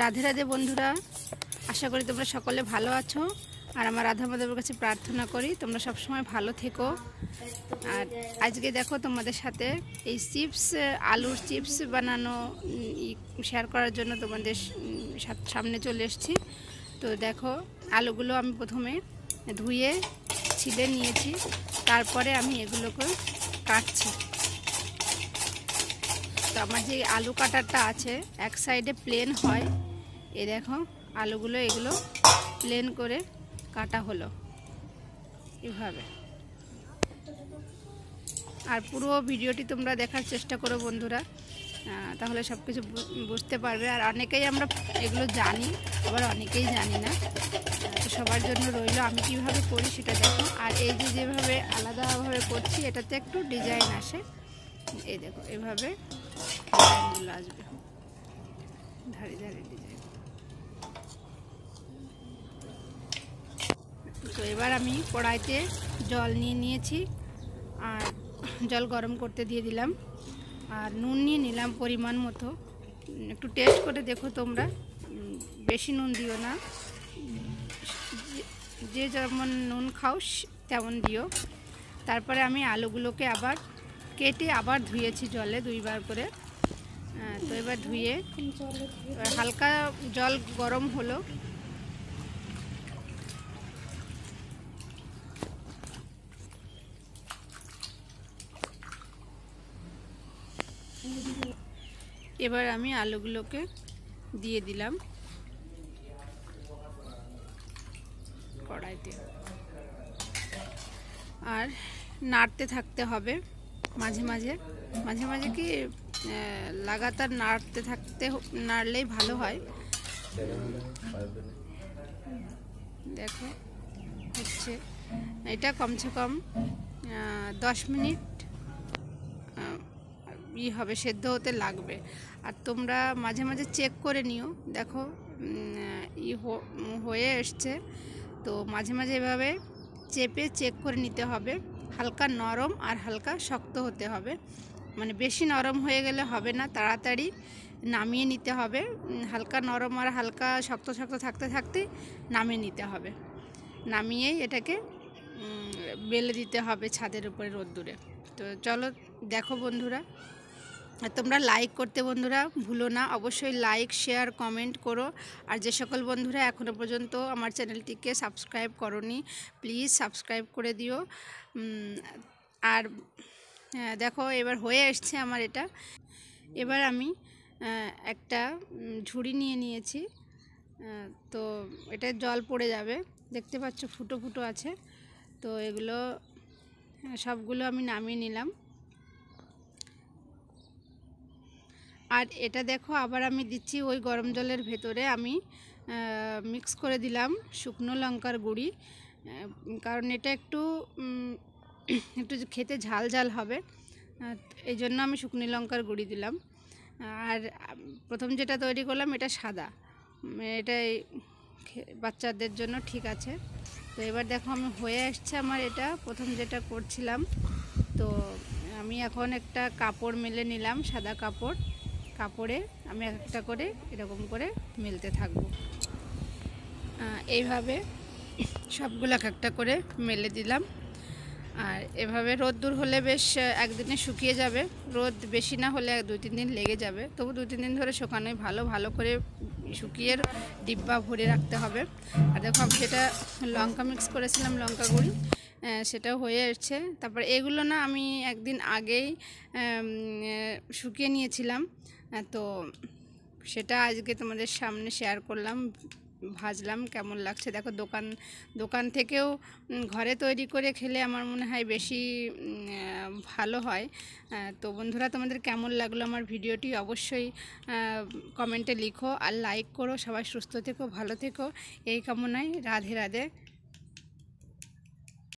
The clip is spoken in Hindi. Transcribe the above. राधे राधे बंधुरा आशा करी तुम्हारा सकले भालो आछो और आमार राधा माधवेर काछे प्रार्थना करी तोमरा सब समय भालो थेको। और आज के देखो तुम्हारे साथे एई चिप्स आलुर चिप्स बनानो शेयर करार जोन्नो तुम्हारे सामने चले एसेछि। तो देखो आलुगुलो आमी प्रथमे धुए छिले निएछि, तारपरे आमी एगुलोके काटछि। तो हमारे आलू काटाटा आछे एक साइडे प्लेन है, ये देखो आलूगुलो एगुलो प्लेन करे काटा हलो एभाबे। और पुरो भिडियोटी तोमरा देखार चेष्टा करो बंधुरा, ताहले सब किछु बुझते पारबे। और अनेकेई आमरा एगुलो जानी आबार अनेकेई जानी ना, तो सबार जोन्नो रइलो आमी किभाबे करी सेटा देखो। और एई जे जेभाबे आलादाभाबे करछि एटाते एकटु डिजाइन आसे, एई देखो एभाबे कड़ाईते जल निये जल गरम करते दिए दिलाम और नून निये निलाम परिमाण मतो। एकटु टेस्ट करे देखो तोमरा, बेशी नून दिओ ना, जे जेमन नून खाओ तेमन दिओ। तारपरे आमी आलूगुलोके आबार केटे आबार धुएछि जले दुइबार करे। तो एबार धुए हालका जल गरम हलो, एबार आमी आलूगुलोके दिए दिलाम कड़ाईते और नाड़ते थाकते हबे माझे माझे माझे माझे कि लगातार नाड़ते थाकते नाड़लेई भालो हय। देखो होच्छे एटा कम से कम 10 मिनट इ हबे सिद्ध होते लागबे। और तोमरा माझे माझे चेक करे निओ, देखो इ होये एसेछे। तो माझे माझे एभाबे चेपे चेक करे निते हबे, हल्का नरम और हल्का शक्त होते हबे, माने बेशी नरम होये गेले हबे ना, ताड़ाताड़ी नामिये निते हबे। हल्का नरम और हल्का शक्त शक्त थाकते थाकते नामिये निते हबे, नामिये एटाके बेले दिते हबे छादेर उपरे रौद्दुरे। तो चलो देखो बंधुरा, तोमरा लाइक करते बंधुरा भूलो ना, अवश्य लाइक शेयर कमेंट करो। और जे सकल बंधुरा एखोनो पर्यन्त आमार चैनलटिके सबस्क्राइब करोनी प्लिज सबस्क्राइब करे दिओ। और देखो एबार होये एसेछे आमार एटा। एबार आमी एकटा झुड़ी निये नियेछि, तो एटा जल पड़े जाबे, देखते पाच्छो फुटो फुटो आछे। तो एगुलो सबगुलो आमी नामिये निलाम। और एटा देखो आबार आमी दिच्छी ओई गरम जलेर भेतरे आमी मिक्स करे दिलाम शुकनो लंकार गुड़ी, कारण एटा एकटु एकटु खेते झाल झाल हबे, एइजोन्नो आमी शुकनो लंकार गुड़ी दिलाम। और प्रथम जेटा तैरी करलाम एटा सादा, एटा बाच्चादेर जोन्नो ठीक आछे। तो एबार देखो आमी होये आसछे आमार एटा प्रथम जेटा करछिलाम। तो आमी एखोन एकटा कापड़ मेले निलाम, सादा कापड़ कपड़े आमी एकटा करे एरकम करे मिलते थाकबो, एइभाबे सबगुला एकटा करे मेले दिलाम। और एइभाबे रोद दूर होले बेश एकदिने शुकिये जाबे, रोद बेशी ना होले 2-3 दिन लेगे जाबे, तबु 2-3 दिन धरे शोकानोई भालो। भालो करे शुकिये डिब्बा भरे राखते हबे। और देखो आमी जेटा लंका मिक्स करेছিলাম लंका गुड़ी सेटा होये एसेছে। तारपर एगुलो ना आमी एकदिन आगेई शुकिये निয়েছিলাম, तो सेटा आज के तुम्हारे सामने शेयर करलाम, भाजलाम केमन लागছে। देखो दोकान दोकान थेकेओ घरे तैरी करे खेले आमार मने हय बेशी भालो हय। तो बंधुरा तुम्हादेर केमन लागलो आमार भिडियोटी अवश्यई कमेंटे लिखो और लाइक करो। सबाई सुस्थ थेको भालो थेको, एई कामनाय राधे राधे।